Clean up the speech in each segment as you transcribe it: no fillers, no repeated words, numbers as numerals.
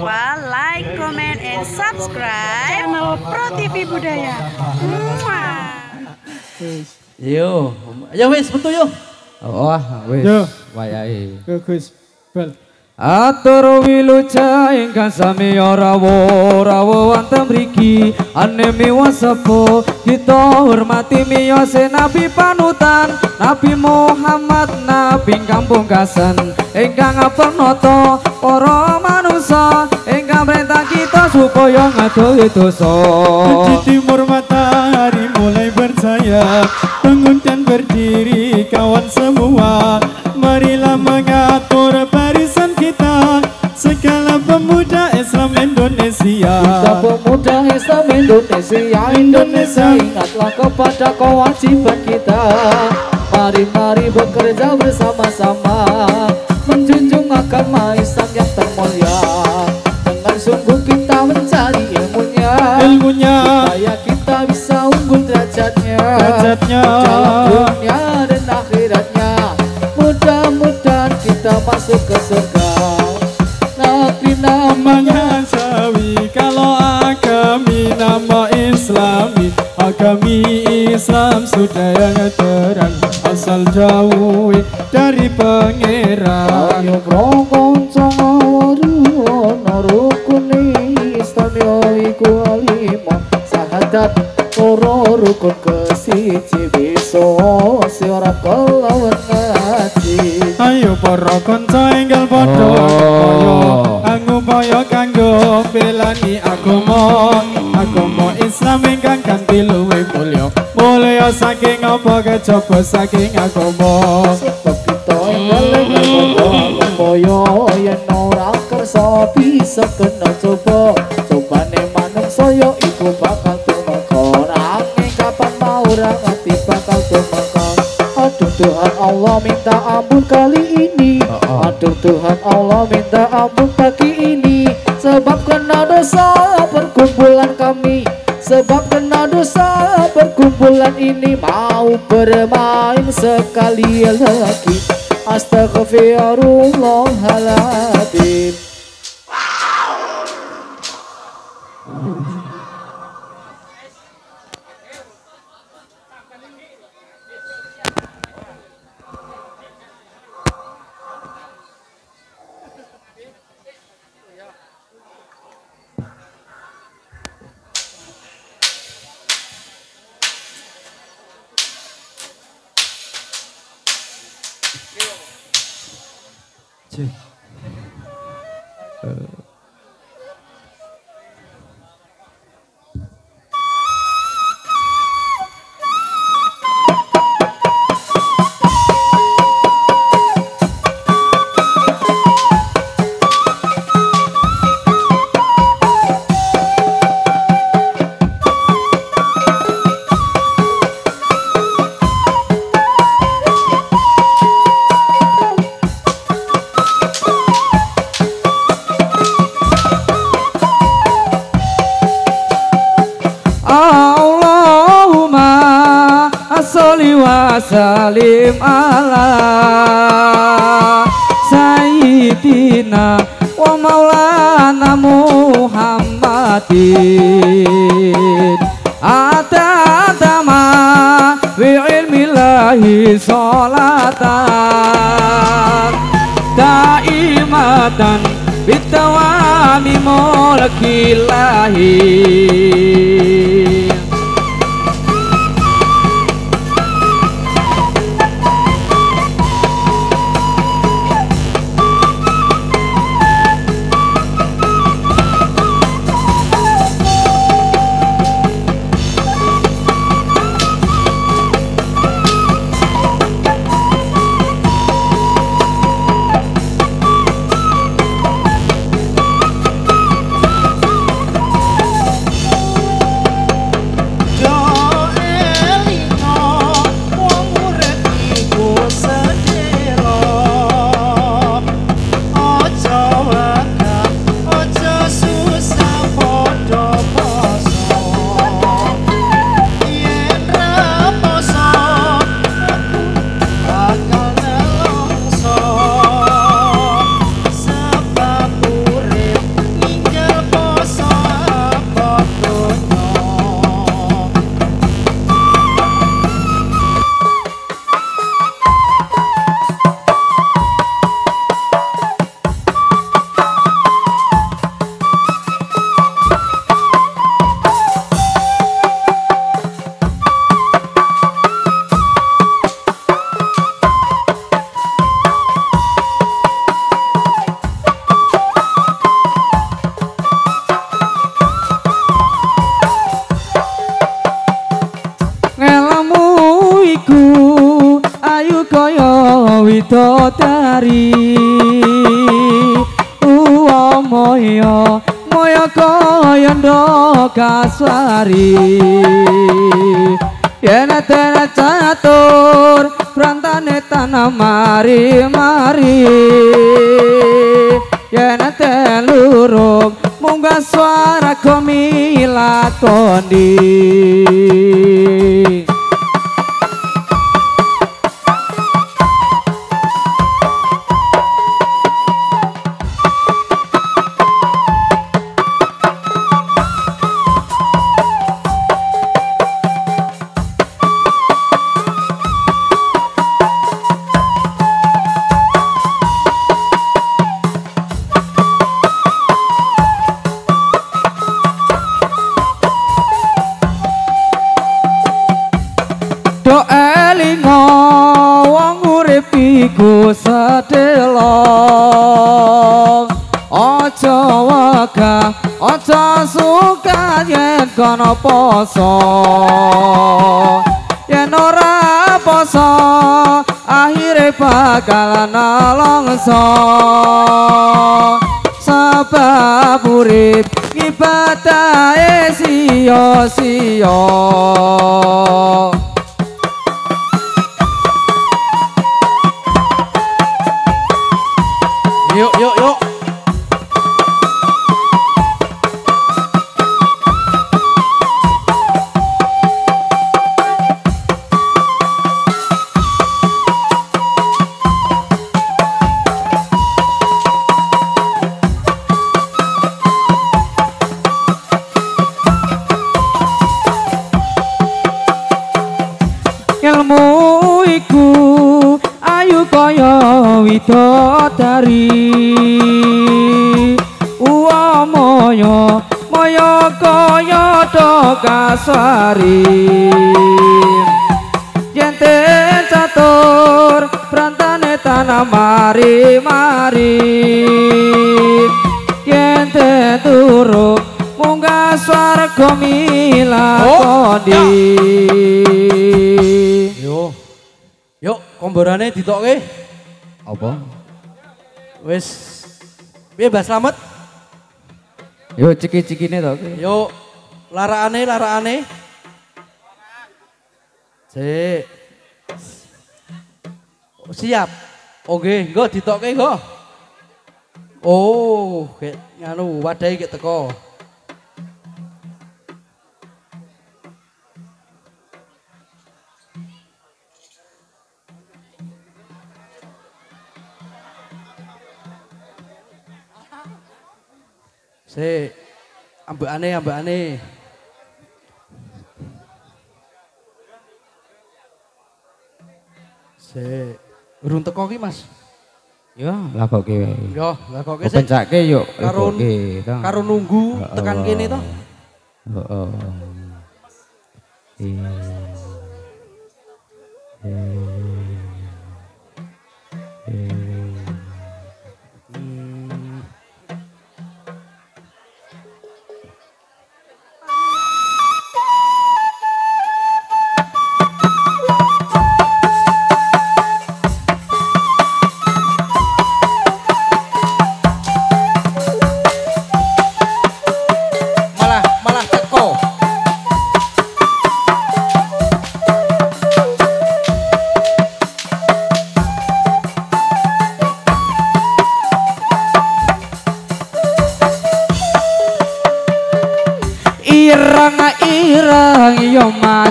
lupa like, comment, and subscribe channel Pro TV Budaya. Yo, ya wis betul yo. Oh, wis. Wayahe. Gus bal. Atur wiluca ingkang sami ora-ora wonten mriki anemi wasepo kita hormati miyos nabi panutan Nabi Muhammad nabi kampung kasan ingkang pernata para manusa ingkang perintah kita supaya ngadoli dosa. Puji timur matahari mulai bersayap bangun dan berdiri kawan semua, marilah mengatur barisan kita segala pemuda Islam Indonesia. Pemuda Islam Indonesia, Indonesia ingatlah kepada kewajiban kita. Mari-mari bekerja bersama-sama menjunjung agama Islam yang termulia. Dengan sungguh kita mencari ilmunya, supaya kita bisa unggul derajatnya dalam dunia dan akhiratnya. Mudah-mudahan kita masuk ke surga. Nabi namanya Jawi, kalau agami nama Islami, agami Islam sudah yang terang, asal jauh dari pangeran. Ayo brokon sawaru narukuni Islam iku alimah sahadat loro rukun kesiji bisa si ora kelawan ngaji. Ayo para kanca enggal padha ngupaya kanggo belani agama Islam ingkang kanthi luwih mulya saking apa kejaba saking agama. Sebab kita enggal padha yen ora kersa bisa kena cobane manungsa yo iku bakal hati bakal terbakar. Aduh Tuhan Allah minta ampun kali ini, aduh Tuhan Allah minta ampun pagi ini. Sebab kena dosa perkumpulan kami, sebab kena dosa perkumpulan ini. Mau bermain sekali lagi, astagfirullahaladzim. Salim ala Sayyidina wa maulana Muhammadin atadama wi ilmillahi sholatan daimatan bitawami mulkillahi. dari uwo moyo moyo koyo ndo kaswari yen tena catur prantane tanah mari mari yen telurung munggah suara komi lakoni iku sedelok ojo wegah ojo suka yen kono poso yen ora poso akhire bakal nalongso sebab urip ngibadahe sia-sia dari uwa moyo moyo koyo do kaswari jente catur prantane tanah mari mari jente turu munggah swarga milakoni. Yo yo komborane ditokke apa? Wes, bebas selamat. Yo ciki-cikine to. Yo larane. Sik. Siap. Oke, nggo ditokke nggo. Oh, gek nganu wadahe gek teko. Sik, ambekane. Sik, urung teko ki, Mas. Ya, lakoke wae. Yo, lakoke sik. Pencake yo, lakoke. Karo nunggu tekan kene to. Heeh.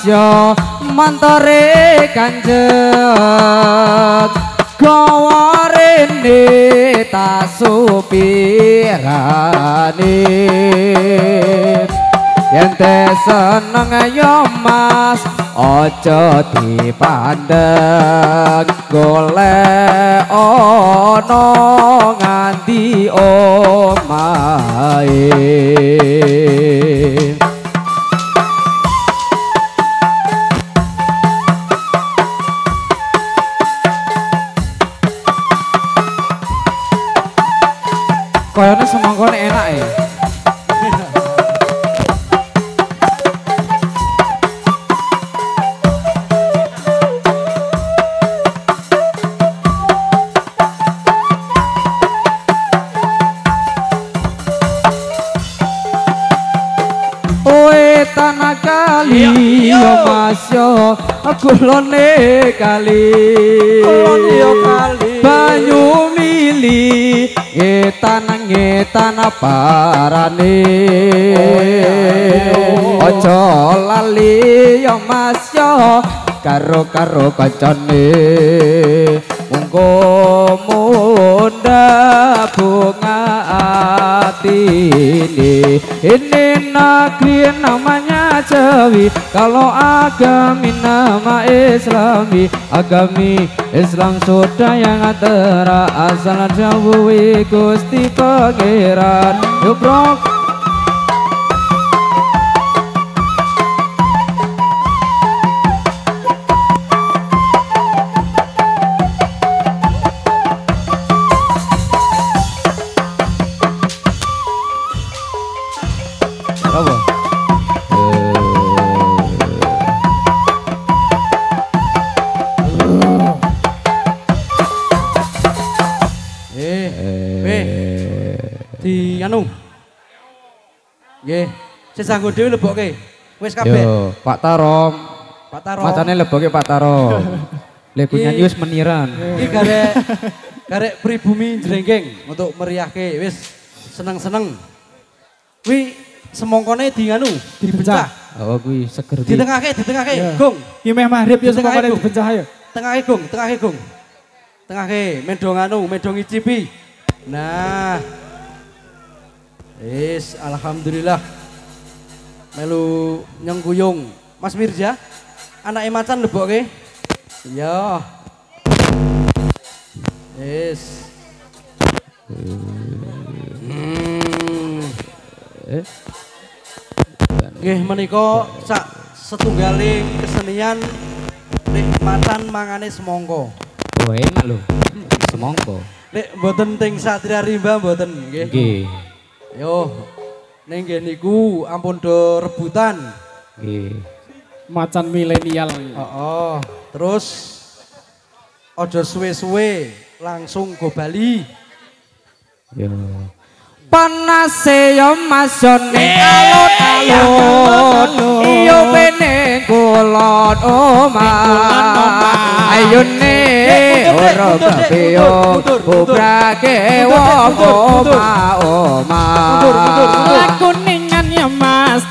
Yo mantare kanjeng gawa rene tasupirane yen te seneng ayo mas aja dipandheng golek ana nganti omahe. Koyone semangkone enak ya. kali yo mas yo kulone kali kulone yo kali banyu mili ngetan parane ojo lali yo mas yo karo karo kancane monggo mundha bunga atine ini negeri namanya Jawi kalau agami nama Islami agami Islam sudah yang terang asal jauhi Gusti Pangeran Yubrok sesanggup dewi lebokke wes kabeh Pak Tarom macane lebokke Pak Tarom legunya yus meniran iki karek karek pribumi Jrenggeng untuk meriahke wes seneng-seneng kuwi semongkone di nganu dipecah oh kuwi seger ditengahke gong iki meh magrib yo semongkone dipecah yo tengahke gong tengahke mendong anu mendong icipi nah wis alhamdulillah melu nyengkuyung Mas Mirja anak macan lebok ke iya yes menika sak setunggaling kesenian nek macan mangane semongko oh enak lho semongko nek mboten teng Satria Rimba mboten nggih nggih yo neng niku ampun do rebutan. Nggih. Macan milenial. Heeh. Terus aja suwe-suwe langsung go Bali. Ya. Panase yo masone alon-alon. Iyo peneng kulon omah. Ayune ora kabeh obrake wong omah.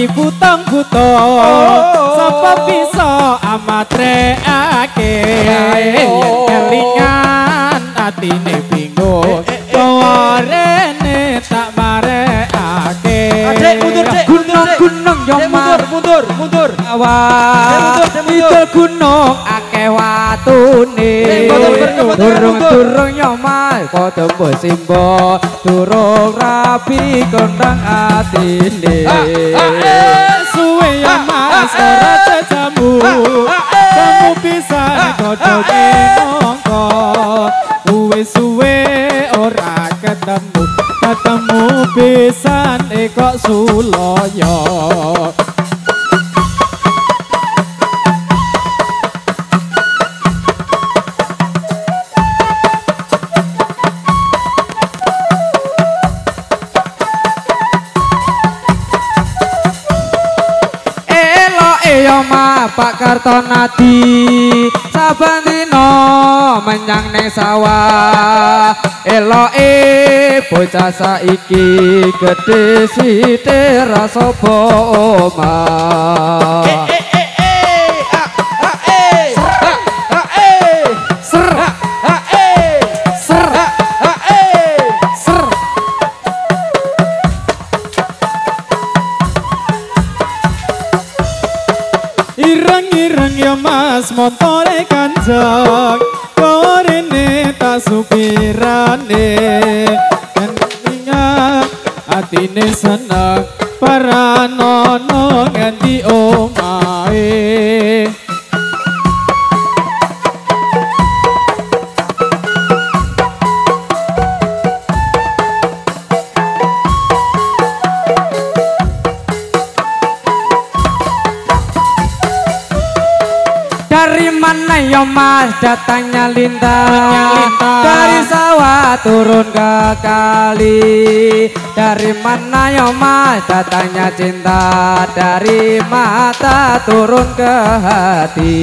Butong-butong sapa bisa amatreake kelingan atine bingung korene tak mareake gunung-gunung yo mundur awas mundur gunung akeh watune durung-durung yo mal padha simbo durung rapi kondang atine suwe yo mas ora tejamu kamu bisa kodoke mongko suwe-suwe ora ketemu pisan kok suloyo Pak Kartonadi saben dina menyang neng sawah eloke bocah saiki gedhe sithik rasa omah mas motore kancang korene tak supirane ngingat atine seneng paranono nganti omahe datangnya lintang dari sawah turun ke kali. Dari mana yo mas datangnya cinta, dari mata turun ke hati.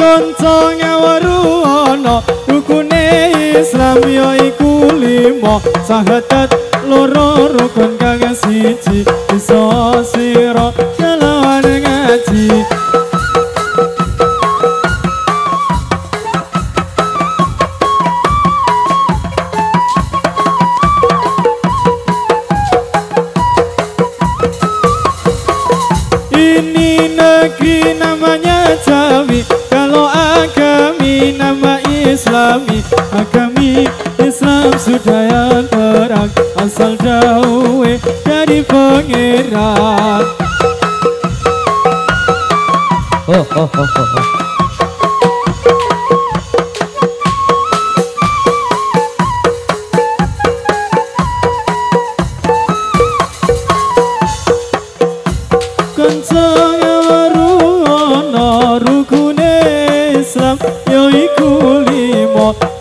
Konco ngawaru ana rukune Islam ya iku 5 sahadat loro rukun kang siji bisa sira kelawan ngaji. Ini negeri namanya Jawi, agami nama Islami, agami Islam sudah yang terang, asal dawe dari pangeran. Oh, oh, oh, oh, oh.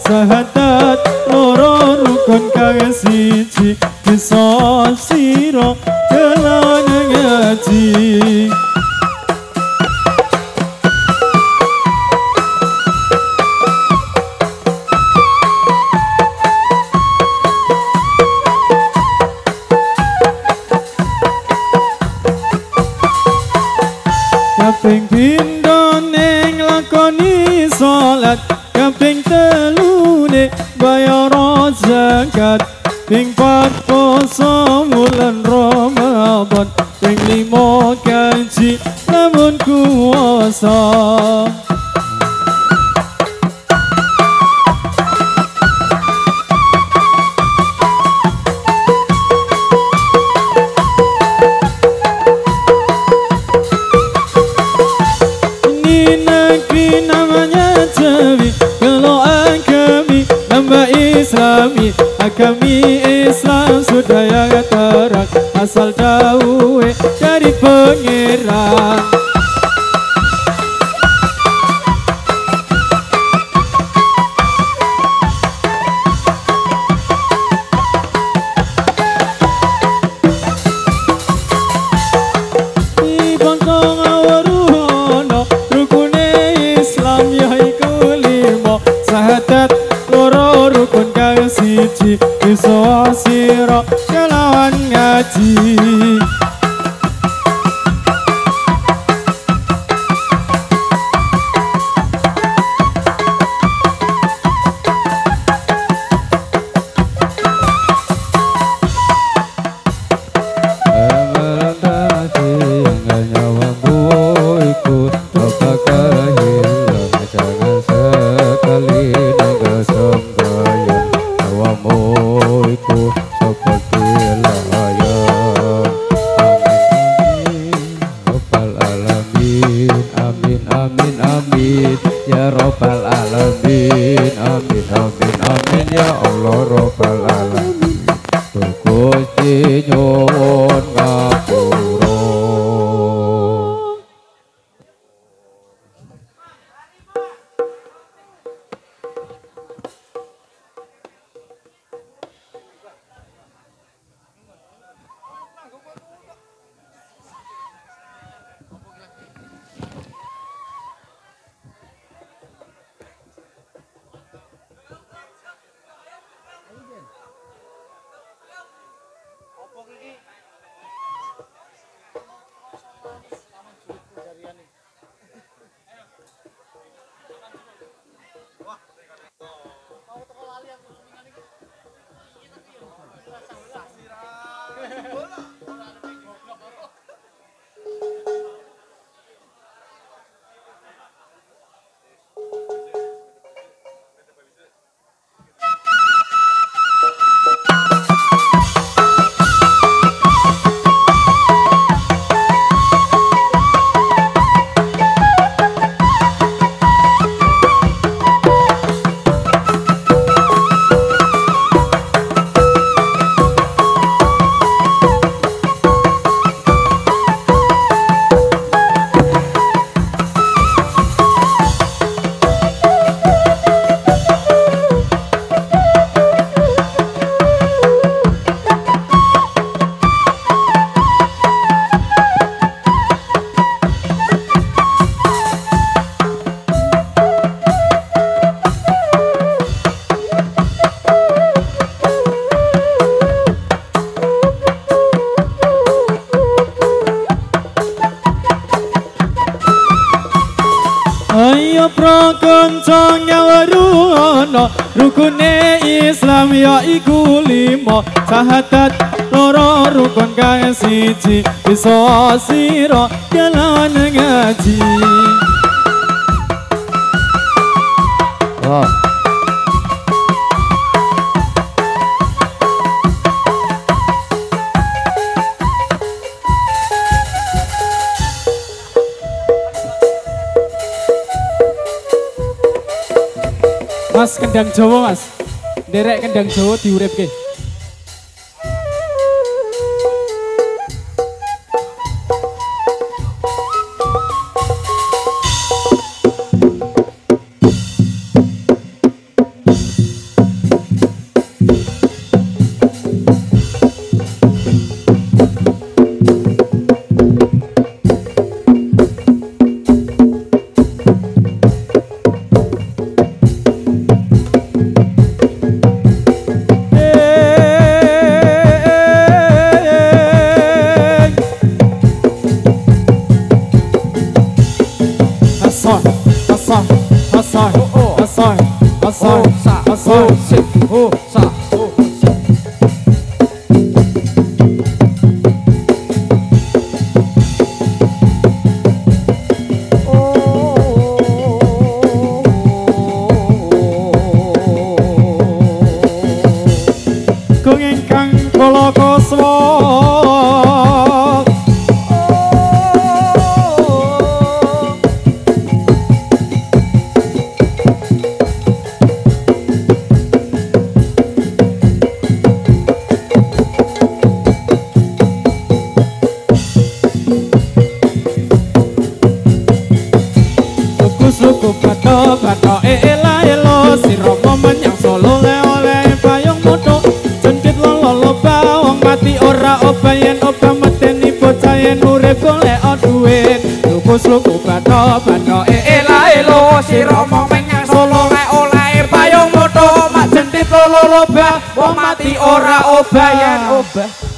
Sahadat loro rukun kang siji bisa sira kelawan ngaji. Kaping pindho ning lakoni salat, kaping telune bayar zakat, ping 4 poso wulan Ramadan, ping 5 kaji namun kuasa. Islami, agami Islam sudah yang terang, asal dawe dari pangeran. Di bangkong awaruhono rukune Islam yaiku 5 sahadat loro rukun siji bisa sira kelawan ngaji. Songa waruno rukune Islam ya iku limo sahadat loro rukun kae siji bisa sira jalan ngaji. Wow. Mas kendang Jawa mas, derek kendang Jawa diuripke.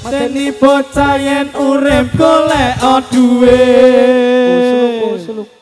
Mateni bocah yen urip golek duwe.